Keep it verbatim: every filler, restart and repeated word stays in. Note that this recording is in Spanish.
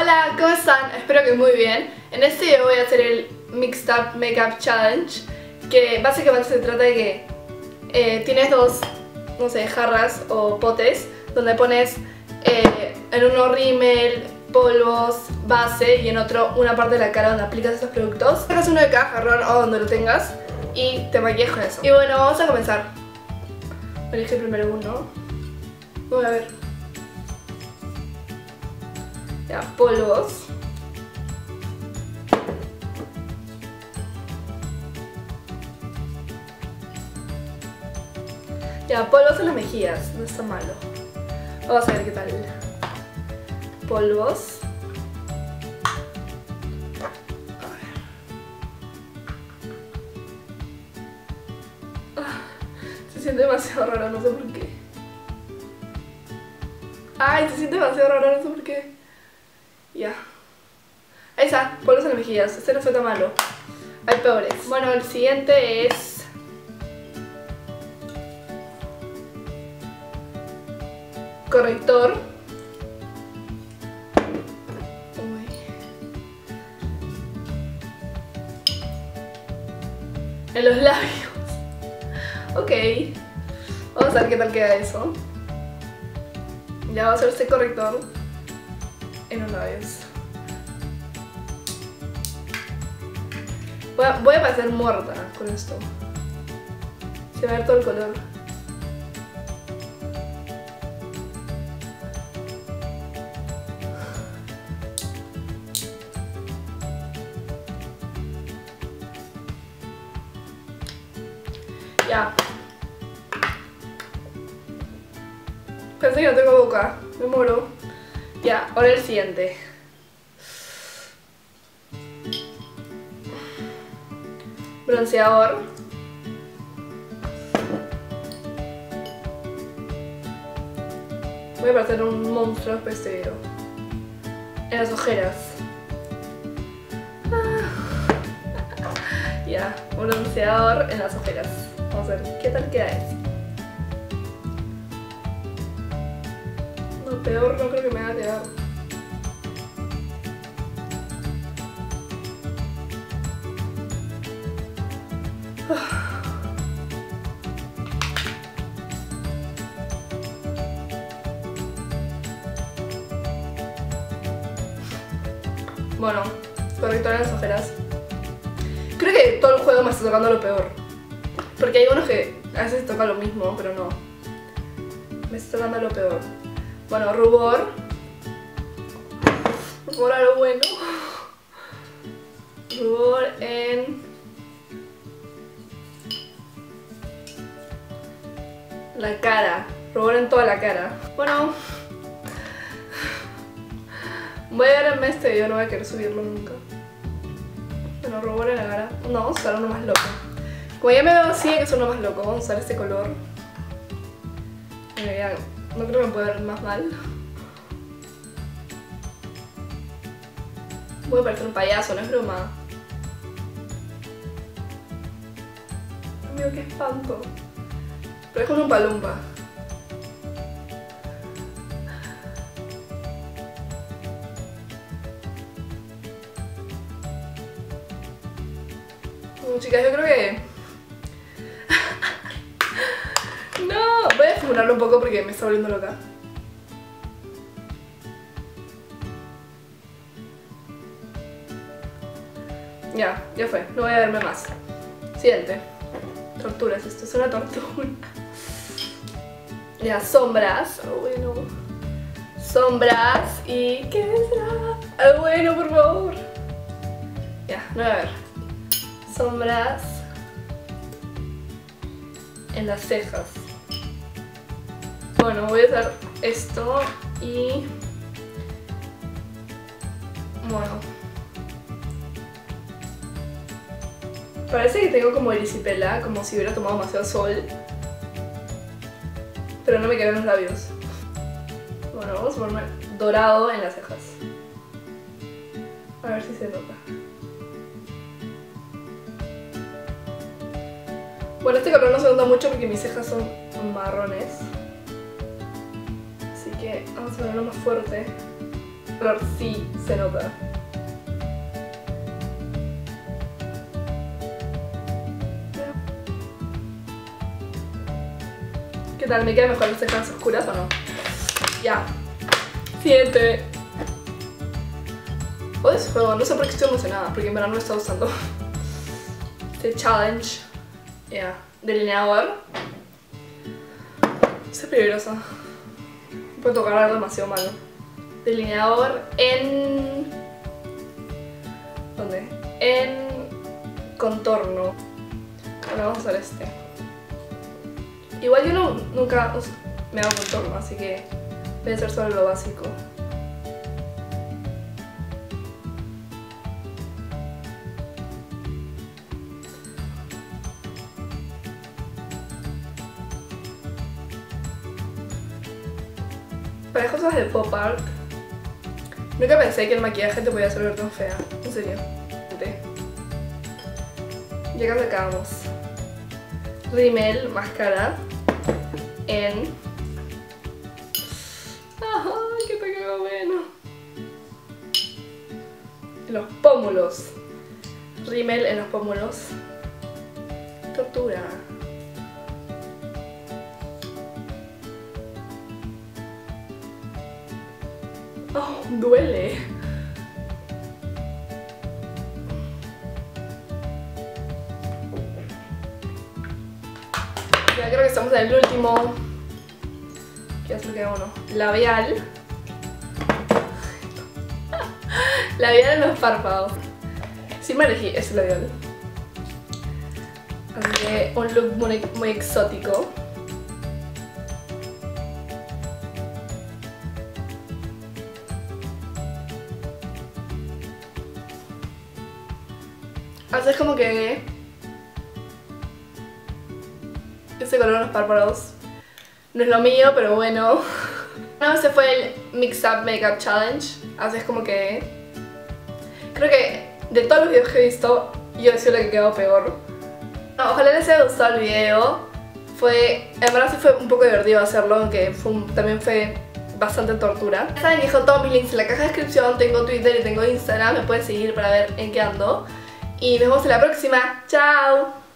Hola, ¿cómo están? Espero que muy bien. En este video voy a hacer el Mixed Up Makeup Challenge, que básicamente se trata de que eh, tienes dos, no sé, jarras o potes donde pones eh, en uno rímel, polvos, base y en otro una parte de la cara donde aplicas esos productos. Sacas uno de cada jarrón o donde lo tengas y te maquillas con eso. Y bueno, vamos a comenzar. Elige primero uno. Voy a ver. Ya, polvos. Ya, polvos en las mejillas, no está malo. Vamos a ver qué tal. Polvos. A ver. Se siente demasiado raro, no sé por qué. Ay, se siente demasiado raro, no sé por qué. Ya. Ahí está, polvos en las mejillas. Este no fue tan malo. Hay peores. Bueno, el siguiente es... corrector. Uy. En los labios. Ok. Vamos a ver qué tal queda eso. Ya vamos a hacer este corrector en los labios. Voy a, voy a parecer muerta con esto. Se va a ver todo el color. Ya. Pensé que no tengo boca. Me muero. Ya, ahora el siguiente. Bronceador. Voy a parecer un monstruo después de este video. En las ojeras. Ah. Ya, bronceador en las ojeras. Vamos a ver qué tal queda eso. Peor no creo que me haya quedado. Bueno, corrector en las ojeras. Creo que todo el juego me está tocando lo peor, porque hay unos que a veces toca lo mismo, pero no. Me está tocando lo peor. Bueno, rubor. Rubor a lo bueno. Rubor en la cara. Rubor en toda la cara. Bueno, voy a verme este video, no voy a querer subirlo nunca. Bueno, rubor en la cara. No, vamos a usar uno más loco. Como ya me veo así, hay que usar uno más loco. Vamos a usar este color. Mira, no creo que me pueda ver más mal. Voy a parecer un payaso, no es broma. Amigo, qué espanto. Pero es como un palumpa. Bueno, chicas, yo creo que... frenarlo un poco porque me está volviendo loca. Ya, ya fue. No voy a verme más. Siguiente. Torturas. Esto es una tortura. Ya, sombras. Oh, bueno. Sombras. ¿Y qué será? Oh, bueno, por favor. Ya, no voy a ver. Sombras en las cejas. Bueno, voy a usar esto y... bueno... parece que tengo como erisipela, como si hubiera tomado demasiado sol. Pero no me quedan los labios. Bueno, vamos a poner dorado en las cejas. A ver si se nota. Bueno, este color no se nota mucho porque mis cejas son marrones. Así que vamos a ponerlo más fuerte. pero sí se nota. ¿Qué tal? ¿Me quedan mejor las cejas oscuras o no? Ya. Siguiente. Odio ese juego, no sé por qué estoy emocionada, porque en verdad no lo he estado usando. Este challenge. Ya. Yeah. Delineador. Es peligrosa. No puedo tocar algo demasiado malo. Delineador en... ¿dónde? En contorno. Ahora vamos a usar este. Igual yo no, nunca uso, me hago contorno, así que voy a hacer solo lo básico. Para cosas de pop art, nunca pensé que el maquillaje te podía hacer ver tan fea, en serio. Ya casi acabamos. Rimmel, máscara, en... ¡ajá! ¡Qué te quedó bueno! En los pómulos. Rimmel en los pómulos. Tortura. Oh, duele. Ya creo que estamos en el último. Ya se queda uno. Labial. Labial en los párpados. Sí me elegí ese labial. Así que un look muy, muy exótico. Así es como que ese color en los párpados no es lo mío, pero bueno. No, ese fue el Mixed Up Makeup Challenge. Así es como que creo que de todos los videos que he visto, yo he sido la que quedó peor. No, ojalá les haya gustado el video. Fue, en verdad sí fue un poco divertido hacerlo, aunque fue un, también fue bastante tortura. Ya saben, dejo todos mis links en la caja de descripción. Tengo Twitter y tengo Instagram. Me pueden seguir para ver en qué ando. Y nos vemos en la próxima. ¡Chao!